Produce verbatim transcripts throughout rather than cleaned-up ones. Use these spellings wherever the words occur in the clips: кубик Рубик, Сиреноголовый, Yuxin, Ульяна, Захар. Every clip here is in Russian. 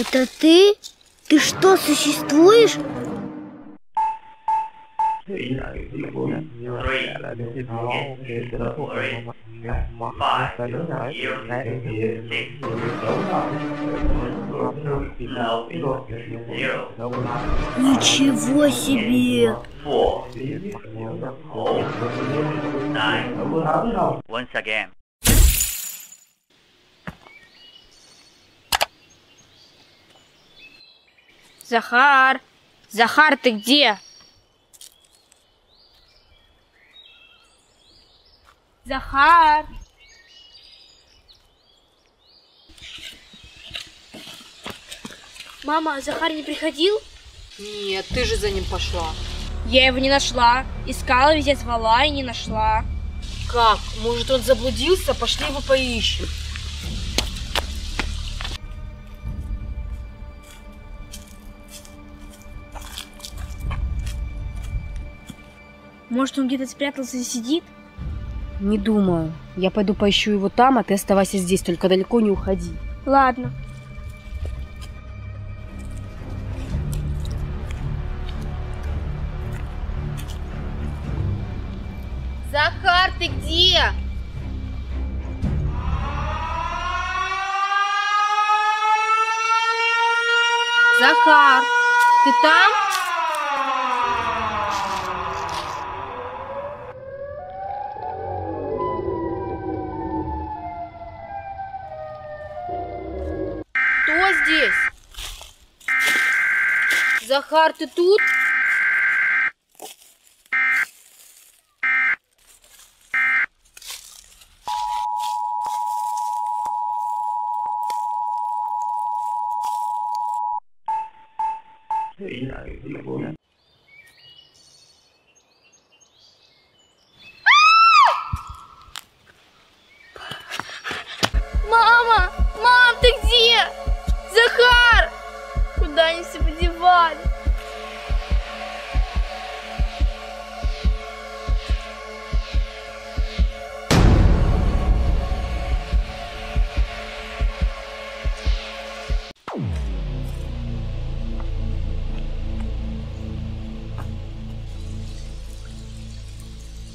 Это ты? Ты что, существуешь? Ничего себе! Once again. Захар! Захар, ты где? Захар! Мама, Захар не приходил? Нет, ты же за ним пошла. Я его не нашла. Искала, везде звала и не нашла. Как? Может, он заблудился? Пошли его поищем. Может, он где-то спрятался и сидит? Не думаю. Я пойду поищу его там, а ты оставайся здесь, только далеко не уходи. Ладно. Захар, ты где? Захар, ты там? Кто здесь? Захар, ты тут? Мама! Мам, ты где? Захар! Куда они все подевали?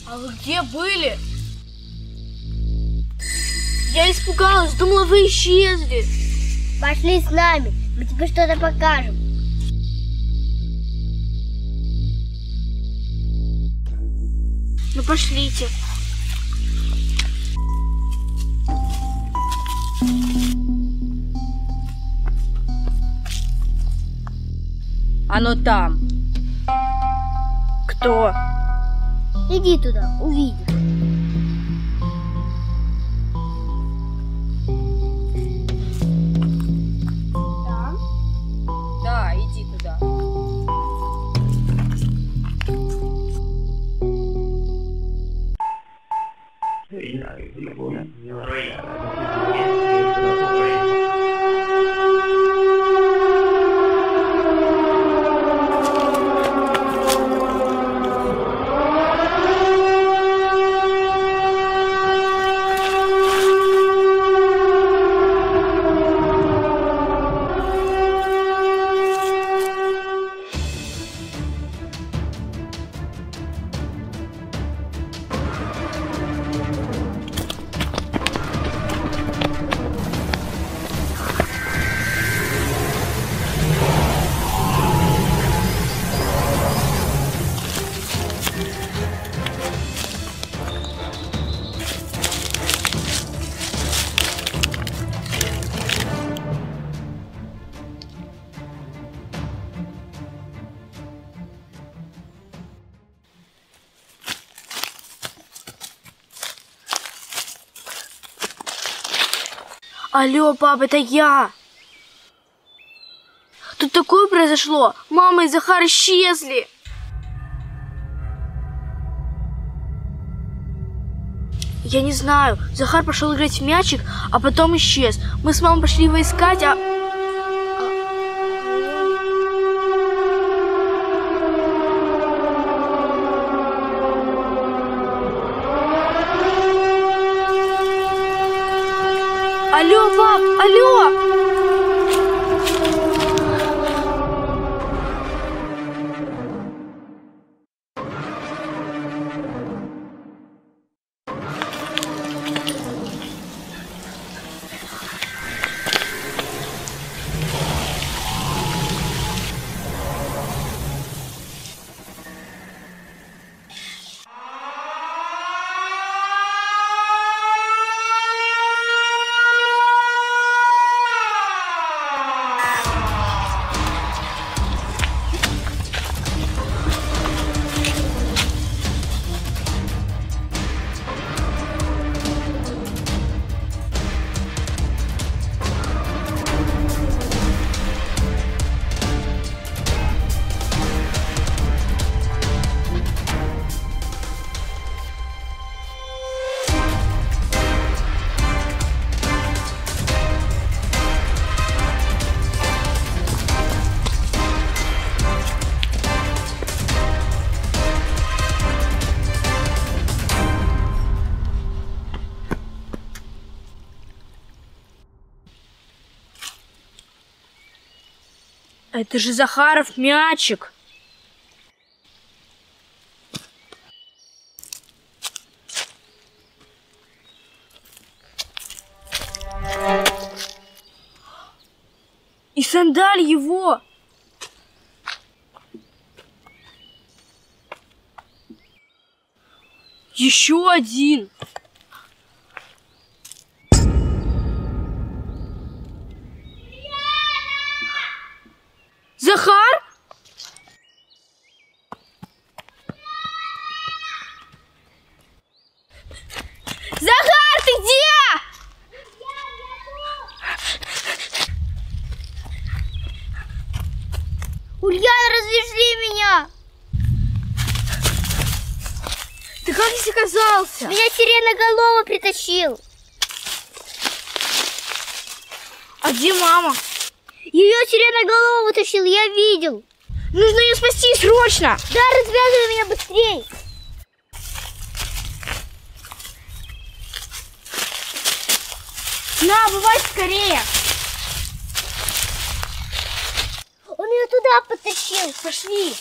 А вы где были? Я испугалась, думала, вы исчезли. Пошли с нами, мы тебе что-то покажем. Ну пошлите. Оно там. Кто? Иди туда, увидишь. Алло, пап, это я. Тут такое произошло. Мама и Захар исчезли. Я не знаю. Захар пошел играть в мячик, а потом исчез. Мы с мамой пошли его искать, а... Алло, пап, алло! это же Захаров мячик. И сандаль его. Еще один. Захар? Захар, ты где? Ульяна, развяжи меня! Ты как здесь оказался? Меня Сиреноголовый притащил. А где мама? Ее Сиреноголовый вытащил, я видел. Нужно ее спасти срочно. Да, развязывай меня быстрее. На, бывай скорее. Он ее туда потащил. Пошли.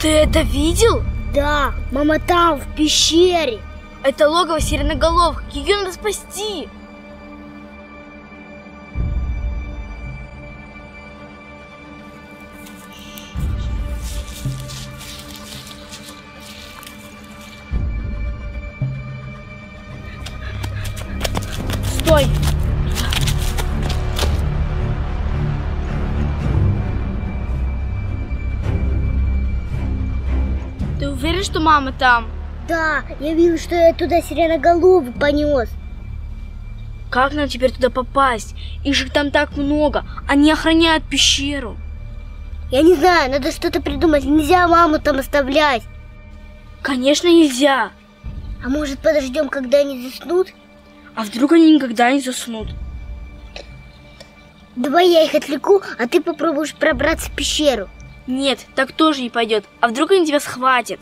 Ты это видел? Да, мама там, в пещере. Это логово Сиреноголовых, ее надо спасти. Стой! Ты уверен, что мама там? Да, я вижу, что я туда Сиреноголовый понес. Как нам теперь туда попасть? Их же там так много. Они охраняют пещеру. Я не знаю, надо что-то придумать. Нельзя маму там оставлять. Конечно, нельзя. А может, подождем, когда они заснут? А вдруг они никогда не заснут? Давай я их отвлеку, а ты попробуешь пробраться в пещеру. Нет, так тоже не пойдет. А вдруг они тебя схватят?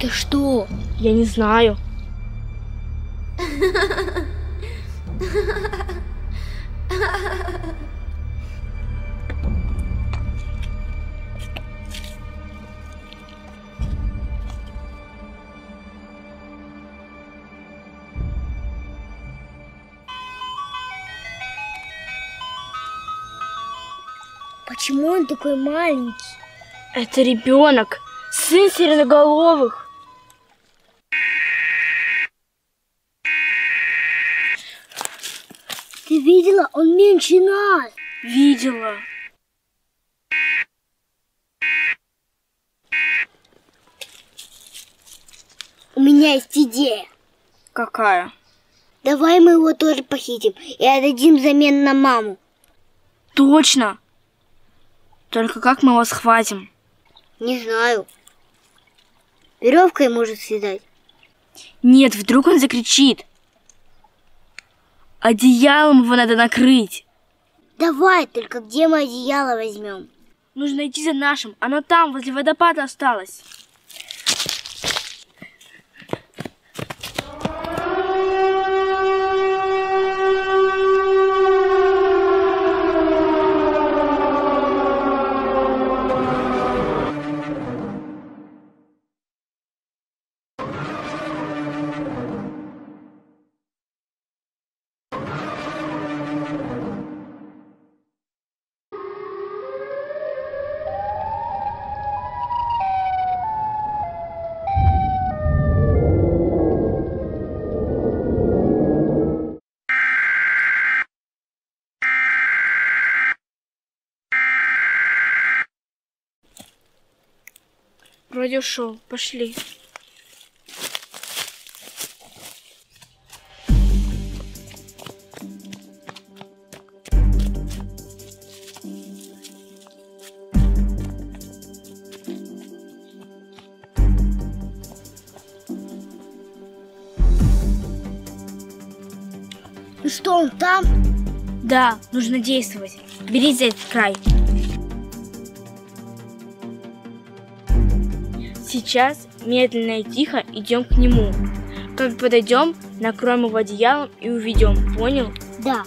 Это что? Я не знаю. Почему он такой маленький? Это ребенок, сын Сиреноголовых. Ты видела? Он меньше нас. Видела. У меня есть идея. Какая? Давай мы его тоже похитим и отдадим замену на маму. Точно. Только как мы его схватим? Не знаю. Веревкой может связать. Нет, вдруг он закричит. Одеялом его надо накрыть. Давай, только где мы одеяло возьмем? Нужно идти за нашим. Оно там, возле водопада осталось. Вроде ушел. Пошли. что он там? Да, нужно действовать. Бери за этот край. Сейчас медленно и тихо идем к нему. Как подойдем, накроем его одеялом и уведем. Понял? Да.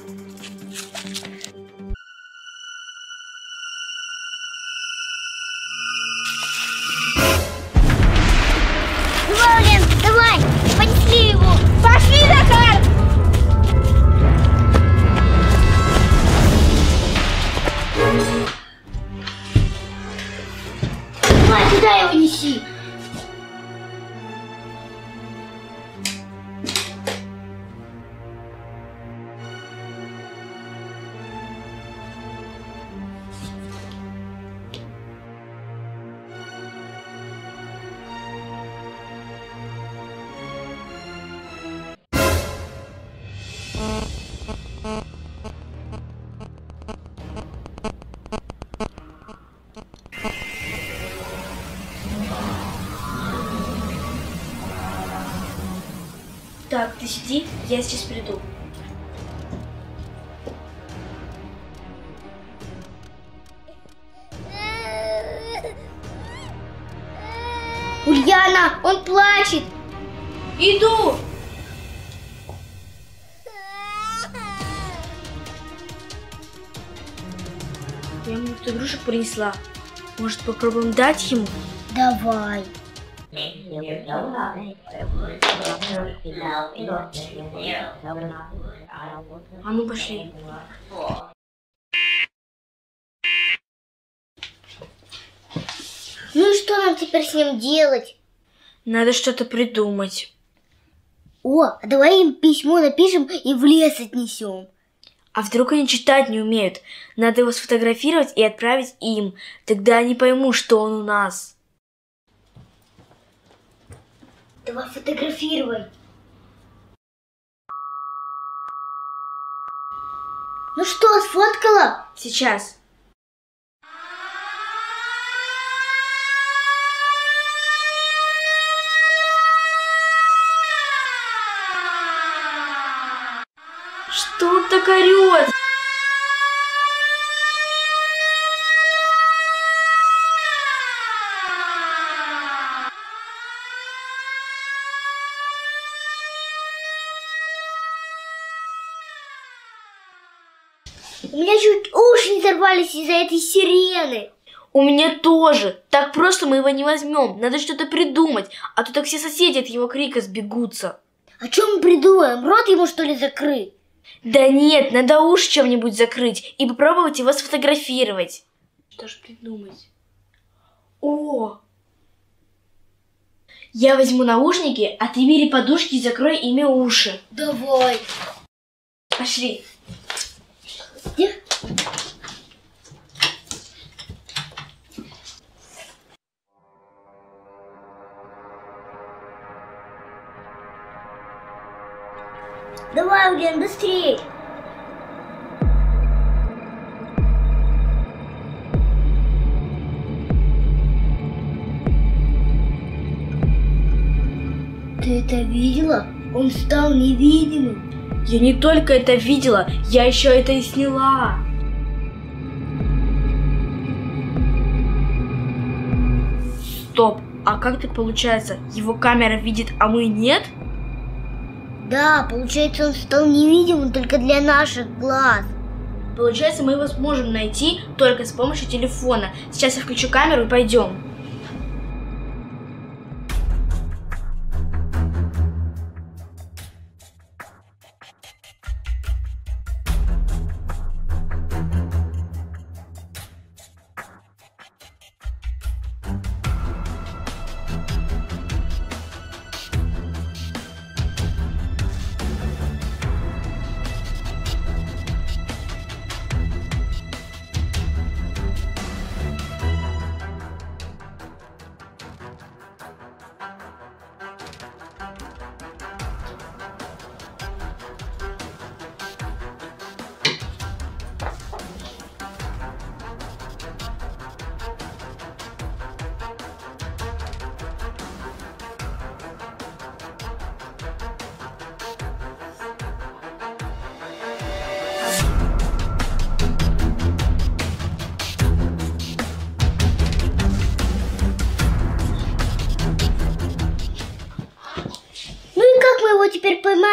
Так, ты сиди, я сейчас приду. Ульяна, он плачет. Иду. Я ему эту игрушек принесла. Может, попробуем дать ему? Давай. А ну пошли. Ну и что нам теперь с ним делать? Надо что-то придумать. О, а давай им письмо напишем и в лес отнесем. А вдруг они читать не умеют? Надо его сфотографировать и отправить им. Тогда они поймут, что он у нас. Давай фотографируй. Ну что, сфоткала? Сейчас. Что он так орёт? У меня чуть уши не взорвались из-за этой сирены. У меня тоже. Так просто мы его не возьмем. Надо что-то придумать, а то так все соседи от его крика сбегутся. А что мы придумаем? Рот ему что ли закрыть? Да нет, надо уши чем-нибудь закрыть и попробовать его сфотографировать. Что ж придумать? О! Я возьму наушники, а ты бери подушки и закрой ими уши. Давай. Пошли. Где? Давай, Ульян, быстрей! Ты это видела? Он стал невидимым. Я не только это видела, я еще это и сняла. Стоп, а как это получается? Его камера видит, а мы нет? Да, получается, он стал невидимым только для наших глаз. Получается, мы его сможем найти только с помощью телефона. Сейчас я включу камеру и пойдем.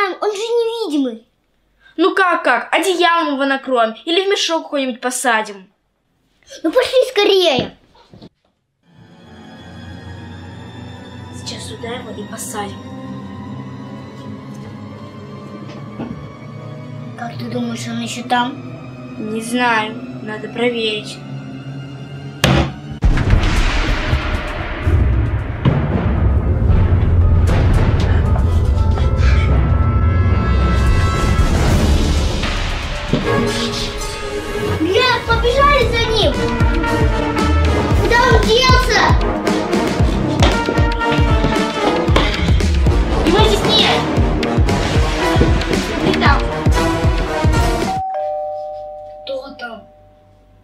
знаем, он же невидимый. Ну как, как? Одеялом его накроем или в мешок какой-нибудь посадим. Ну пошли скорее. Сейчас сюда его и посадим. Как ты думаешь, он еще там? Не знаю, надо проверить. Побежали за ним! Куда он делся? Его здесь нет! Ты там! Кто там?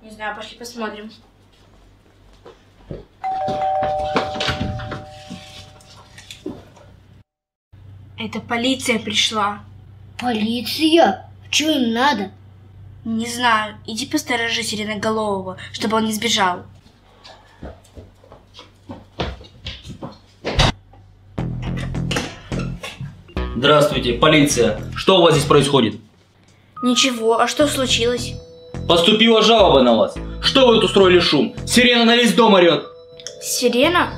Не знаю, пошли посмотрим. Это полиция пришла. Полиция? Чего им надо? Не знаю. Иди посторожи Сиреноголового, чтобы он не сбежал. Здравствуйте, полиция. Что у вас здесь происходит? Ничего. А что случилось? Поступила жалоба на вас. Что вы тут устроили шум? Сирена на весь дом орет. Сирена?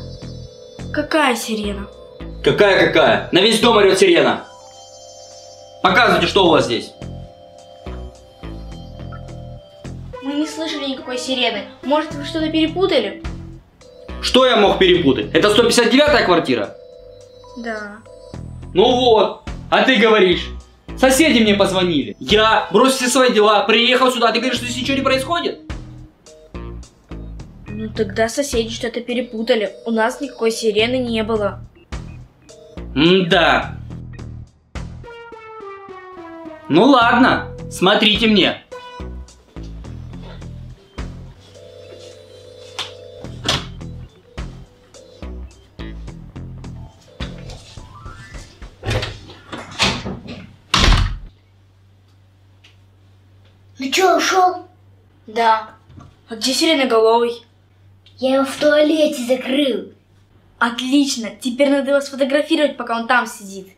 Какая сирена? Какая-какая? На весь дом орет сирена. Показывайте, что у вас здесь. Мы не слышали никакой сирены. Может, вы что-то перепутали? Что я мог перепутать? Это сто пятьдесят девятая квартира? Да. Ну вот, а ты говоришь. Соседи мне позвонили. Я бросил все свои дела, приехал сюда. Ты говоришь, что здесь ничего не происходит? Ну тогда соседи что-то перепутали. У нас никакой сирены не было. М-да. Ну ладно, смотрите мне. Ну что, ушел? Да. А где Сиреноголовый? Я его в туалете закрыл. Отлично. Теперь надо его сфотографировать, пока он там сидит.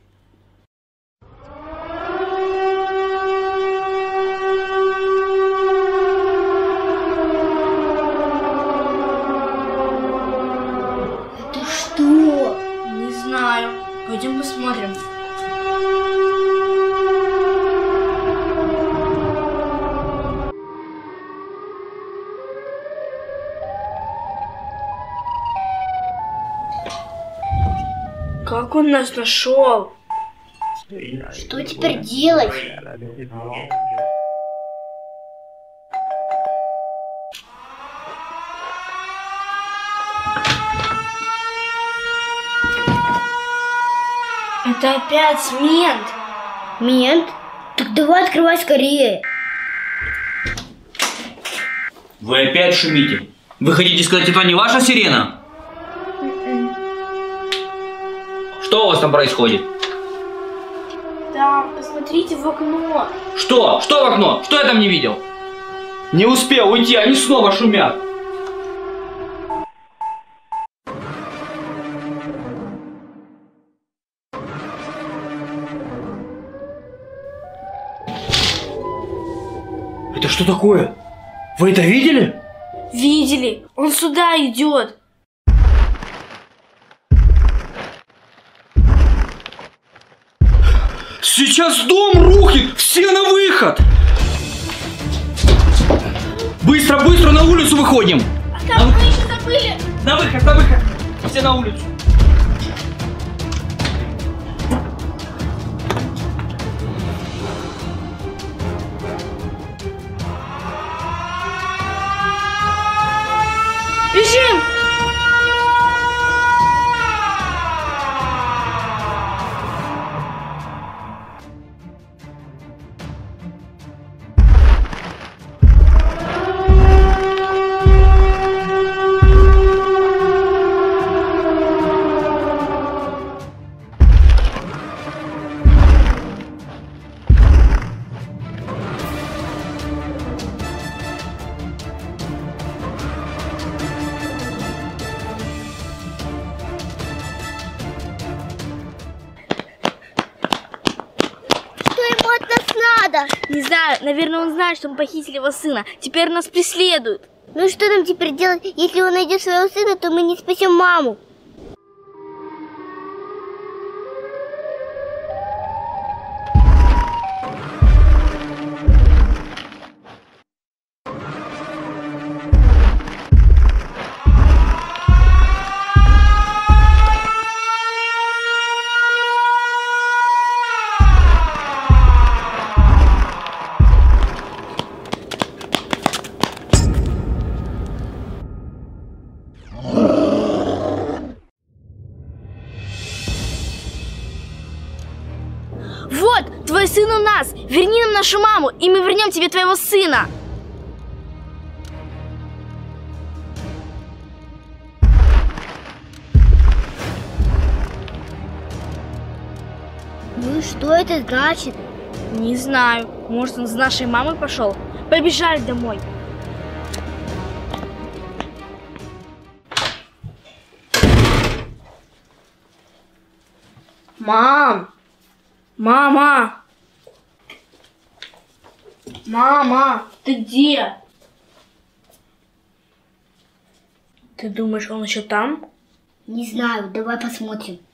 Это что? Не знаю. Пойдем посмотрим. Как он нас нашел? Что теперь делать? Это опять мент. Мент? Так давай открывай скорее. Вы опять шумите. Вы хотите сказать, это не ваша сирена? Что у вас там происходит? Да, посмотрите в окно. Что? Что в окно? Что я там не видел? Не успел уйти, они снова шумят. Это что такое? Вы это видели? Видели. Он сюда идет. Сейчас дом рухнет! Все на выход! Быстро, быстро на улицу выходим! А там мы еще забыли! На выход, на выход! Все на улицу! Бежим! Наверное, он знает, что мы похитили его сына. Теперь нас преследуют. Ну и что нам теперь делать? Если он найдет своего сына, то мы не спасем маму. Верни нам нашу маму, и мы вернем тебе твоего сына. Ну и что это значит? Не знаю. Может, он с нашей мамой пошел? Побежали домой. Мам! Мама! Мама, ты где? Ты думаешь, он еще там? Не знаю, давай посмотрим.